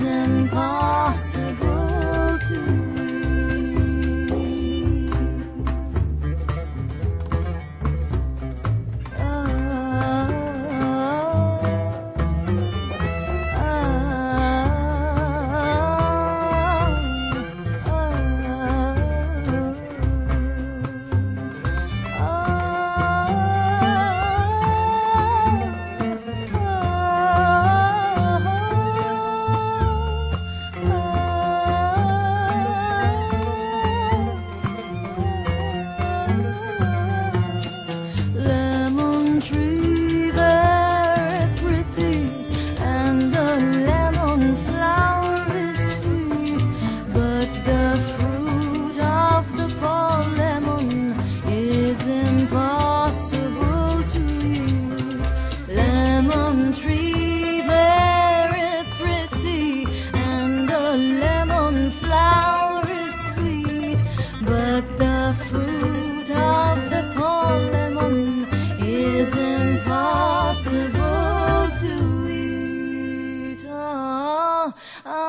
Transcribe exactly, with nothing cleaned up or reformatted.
was impossible to read. Oh, oh, oh, oh, oh. Impossible to eat. Oh, oh.